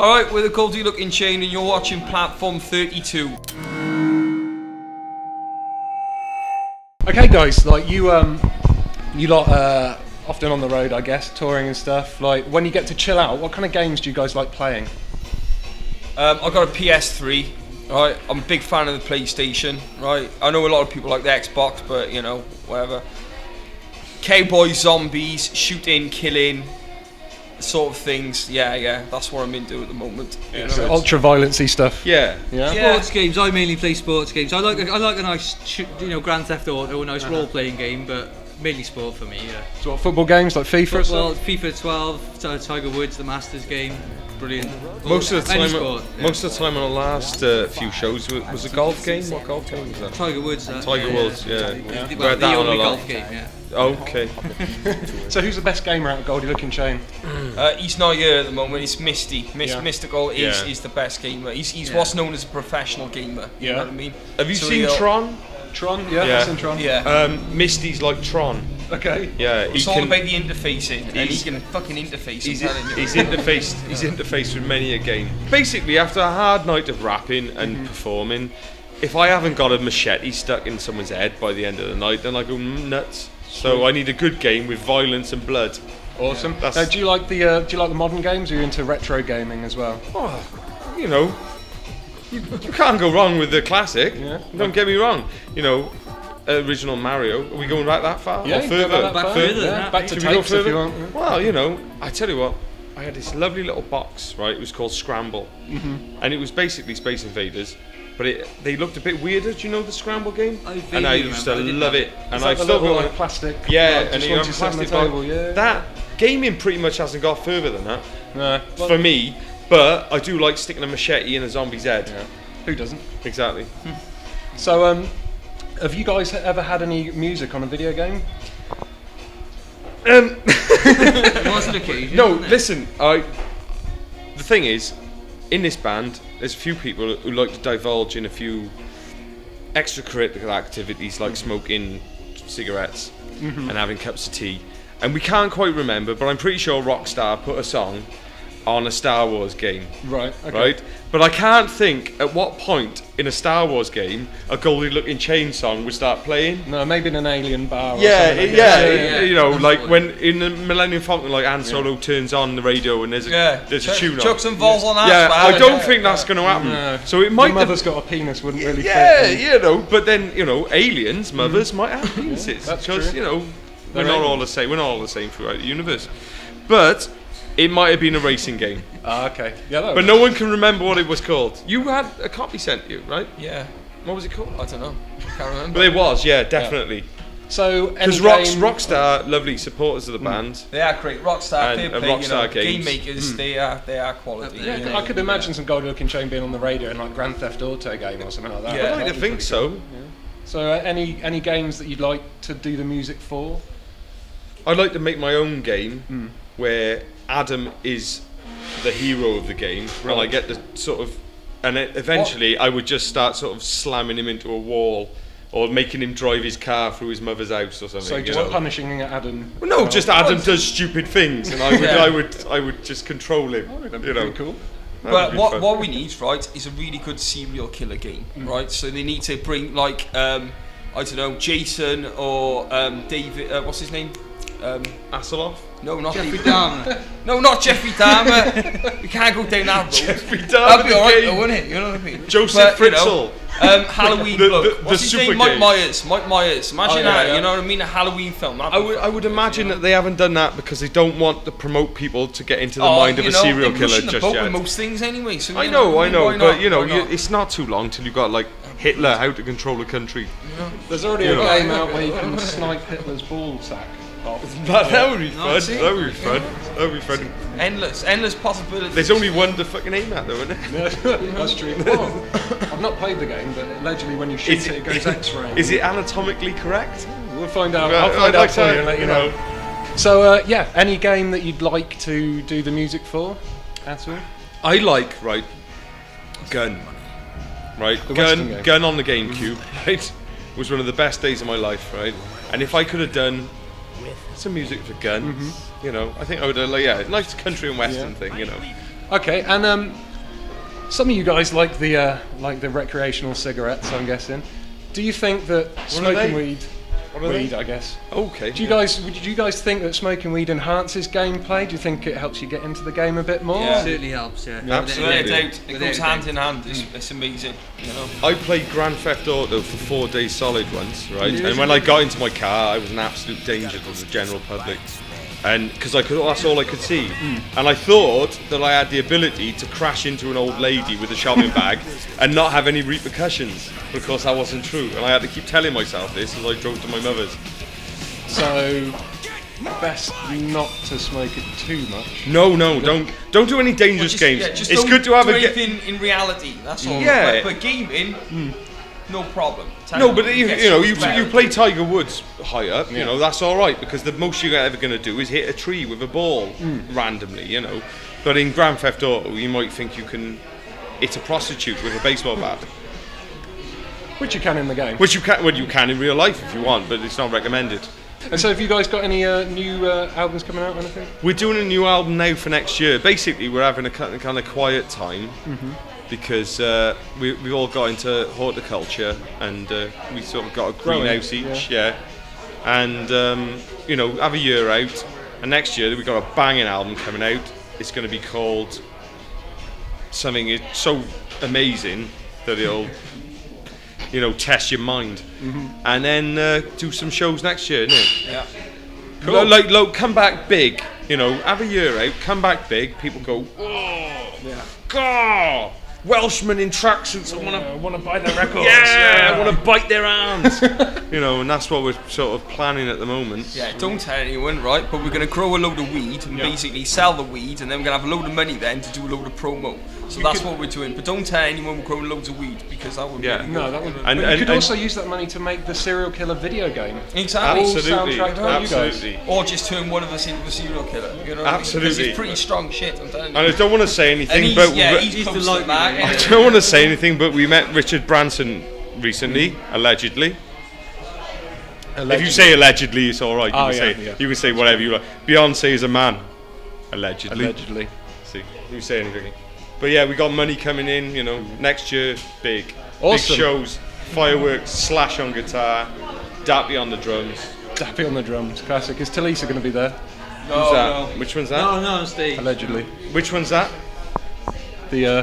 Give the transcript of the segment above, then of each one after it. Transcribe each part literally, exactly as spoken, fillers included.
Alright, we're the Goldie Lookin' Chain and you're watching Platform thirty-two. Okay guys, like you um you lot uh often on the road, I guess, touring and stuff. Like, when you get to chill out, what kind of games do you guys like playing? Um, I got a P S three, right? I'm a big fan of the PlayStation, right? I know a lot of people like the Xbox, but, you know, whatever. Cowboy zombies, shooting, killing, sort of things. Yeah, yeah, that's what I'm into at the moment. Yeah, so ultra-violency stuff. Yeah. yeah, yeah. Sports games, I mainly play sports games. I like a, I like a nice, you know, Grand Theft Auto, a nice uh-huh. role-playing game, but mainly sport for me, yeah. So what, football games like FIFA? Well, FIFA twelve, Tiger Woods, the Masters game, brilliant. Most of the time, sport, yeah. most of the time on the last uh, few shows was a golf game. What golf game was that? Tiger Woods. That, Tiger yeah, Woods, yeah. yeah. yeah. Well, the only on golf game, yeah. Okay. So who's the best gamer out of Goldie Lookin' Chain? Uh, he's not here at the moment. It's Misty. Mis yeah. Mystical is yeah. is the best gamer. He's he's yeah. what's known as a professional gamer. Yeah. You know what I mean? Have you so seen Tron? Tron, yeah, yeah. I've seen Tron. Yeah. Um, Misty's like Tron. Okay. Yeah. It's all about the interfacing, and he can fucking interface. He's, in, he's interfaced. He's interfaced with many a game. Basically, after a hard night of rapping and mm-hmm. performing, if I haven't got a machete stuck in someone's head by the end of the night, then I go nuts. So I need a good game with violence and blood. Awesome. Yeah. Now, do you like the uh, do you like the modern games? Or are you into retro gaming as well? Oh, you know. You, you can't go wrong with the classic. Yeah. Don't get me wrong. You know, original Mario. Are we going right that far? Yeah, or further? That back, far. further yeah. back to tapes if you want. Yeah. Well, you know, I tell you what. I had this lovely little box, right? It was called Scramble, mm-hmm. and it was basically Space Invaders, but it, they looked a bit weirder. Do you know the Scramble game? I and I used to I love it. it. And I still got like plastic. Yeah, like, and you plastic table. Yeah. That gaming pretty much hasn't got further than that. Nah. Well, for me. But I do like sticking a machete in a zombie's head. Yeah. Who doesn't? Exactly. Hmm. So, um, have you guys ever had any music on a video game? Um, it was an occasion. No, listen. I. The thing is, in this band, there's a few people who like to divulge in a few extracurricular activities, like mm-hmm. smoking cigarettes mm-hmm. and having cups of tea. And we can't quite remember, but I'm pretty sure Rockstar put a song on a Star Wars game. Right, okay. Right? But I can't think at what point in a Star Wars game a Goldie Lookin' Chain song would start playing. No, maybe in an alien bar or yeah, something. Like yeah, yeah, yeah, yeah, you know, like when in the Millennium Falcon, like Han Solo yeah. turns on the radio and there's a, yeah. there's a tune on. Chuck some balls on that. Yeah, I don't yeah. think that's going to happen. No. So it might. Your mother's got a penis, wouldn't really yeah, fit. Yeah, you know, but then, you know, aliens, mothers mm. might have penises. Yeah, because, you know, They're we're not all the same, we're not all the same throughout the universe. But it might have been a racing game. Ah, uh, okay. Yeah, that but no one can remember what it was called. You had a copy sent you, right? Yeah. What was it called? I don't know. I can't remember. But it was, yeah, definitely. Yeah. So, because Rocks, Rockstar, lovely supporters of the band. Mm. They are great. Rockstar, and, and play, Rockstar you know, games. Game makers, mm. they are, they are quality. Yeah, yeah, I could imagine yeah. some Goldie Lookin' Chain being on the radio in like Grand Theft Auto game or something like that. Yeah, I don't think so. Cool. Yeah. So, uh, any any games that you'd like to do the music for? I'd like to make my own game. Mm. Where Adam is the hero of the game, right. and I get the sort of, and it, eventually what? I would just start sort of slamming him into a wall, or making him drive his car through his mother's house or something. So just know? punishing Adam. Well, no, uh, just Adam what? does stupid things, and I would, yeah. I would, I would just control him. Oh, that'd be you know, cool. That well, what fun. what we need, right, is a really good serial killer game, mm. right? So they need to bring like, um, I don't know, Jason or um, David. Uh, what's his name? Um, Asseloff? No, not Jeffrey Dahmer. No, not Jeffrey Dahmer. We can't go down that road. Jeffrey Dahmer. That'd be alright though, wouldn't it? You know what I mean? Joseph Fritzl. You know, um, Halloween the, bloke. The, the What's his name? Game. Mike Myers. Mike Myers. Imagine oh, yeah, that, yeah. you know what I mean? A Halloween film. I would, I would imagine yeah. that they haven't done that because they don't want to promote people to get into the oh, mind of know, a serial killer just yet. With most things anyway. So I know, know, I know, but you know, you, it's not too long till you've got like Hitler, How to Control a Country. Yeah. There's already you a know. game out where you can snipe Hitler's ball sack. That, that would be fun. That would be fun. That would be fun. Endless, endless possibilities. There's only one to fucking aim at, though, isn't there? That's true. Well, I've not played the game, but allegedly when you shoot is it, it goes X-ray. Is it anatomically correct? We'll find out. I'll find I'd out like for you and let you know. know. So, uh, yeah, any game that you'd like to do the music for, at all? I like right, gun, right, the gun, gun on the GameCube. Right, was one of the best days of my life. Right, and if I could have done some music for Gun, mm-hmm. you know, I think I would uh, like, yeah, nice country and western yeah. thing, you know. Okay, and um, some of you guys like the uh, like the recreational cigarettes, I'm guessing. Do you think that what smoking weed, what weed, they? I guess. Okay. Do you yeah. guys would you guys think that smoking weed enhances gameplay? Do you think it helps you get into the game a bit more? Yeah. It certainly helps. Yeah. yeah absolutely. It, it, it, it goes hand in hand. It's, mm. it's amazing. You know? I played Grand Theft Auto for four days solid once, right? And when I got into my car, I was an absolute danger to the general public. And because I could, that's all I could see, mm. and I thought that I had the ability to crash into an old lady with a shopping bag and not have any repercussions. But of course, that wasn't true, and I had to keep telling myself this as I drove to my mother's. So, best not to smoke it too much. No, no, don't, don't do any dangerous well, just, games. Yeah, it's good to have do a anything in reality. That's all. Yeah, but, but gaming. Mm. No problem. Tiger no, but you, you know, you, you play Tiger Woods high up, you yeah. know, that's all right, because the most you're ever going to do is hit a tree with a ball mm. randomly, you know. But in Grand Theft Auto, you might think you can hit a prostitute with a baseball bat. Which you can in the game. Which you can, well, you can in real life if you want, but it's not recommended. And so have you guys got any uh, new uh, albums coming out or anything? We're doing a new album now for next year. Basically, we're having a kind of quiet time. Mm-hmm. Because uh, we, we all got into horticulture and uh, we sort of got a greenhouse each, yeah. yeah. And, um, you know, have a year out. And next year we've got a banging album coming out. It's going to be called something so amazing that it'll, you know, test your mind. Mm-hmm. And then uh, do some shows next year, innit? Yeah. Cool. L like, like, come back big, you know, have a year out, come back big. People go, oh, yeah. God. Welshmen in tracksuits yeah, I want to bite their records. yeah, yeah, I want to bite their arms. You know, and that's what we're sort of planning at the moment. Yeah, don't tell anyone, right? But we're going to grow a load of weed and yeah. basically sell the weed, and then we're going to have a load of money then to do a load of promo. So you that's what we're doing. But don't tell anyone we're growing loads of weed, because that would yeah. be... Really no, that would be... And, and, you could and, also and use that money to make the serial killer video game. Exactly. Absolutely. Absolutely. Or just turn one of us into a serial killer. You know absolutely. Because I mean? It's pretty strong shit, I'm telling you. And I don't want to say anything, but... Yeah, he's the light man. I don't want to say anything, but we met Richard Branson recently, mm. allegedly. allegedly. If you say allegedly, it's all right. You, oh, can, yeah, say, yeah. you can say whatever you like. Beyonce is a man, allegedly. Allegedly. See, you say anything. But yeah, we got money coming in. You know, next year, big, awesome. Big shows, fireworks, Slash on guitar, Dappy on the drums. Dappy on the drums, classic. Is Talisa going to be there? No, Who's that? no. Which one's that? No, no, Steve. Allegedly. Which one's that? The. Uh,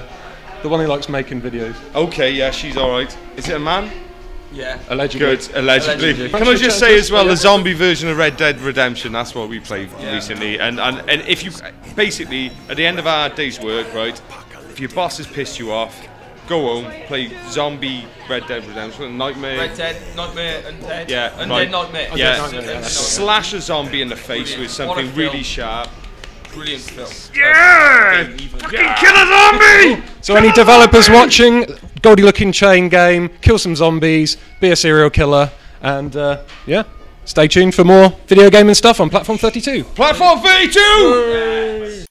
The one who likes making videos. Okay, yeah, she's alright. Is it a man? Yeah. Allegedly. Good, allegedly. allegedly. Can I just say as well, the zombie version of Red Dead Redemption, that's what we played yeah. recently. And, and, and if you, basically, at the end of our day's work, right, if your boss has pissed you off, go home, play zombie Red Dead Redemption, Nightmare. Red Dead, Nightmare, Undead. Yeah. Undead right. Nightmare. Yeah. Undead Nightmare. Slash a zombie in the face Brilliant. with something really sharp. Brilliant film. Yeah! Fucking yeah. kill a zombie! So kill any developers watching, Goldie Lookin' Chain game, kill some zombies, be a serial killer, and uh, yeah, stay tuned for more video gaming stuff on Platform thirty-two. Platform thirty-two! Yay.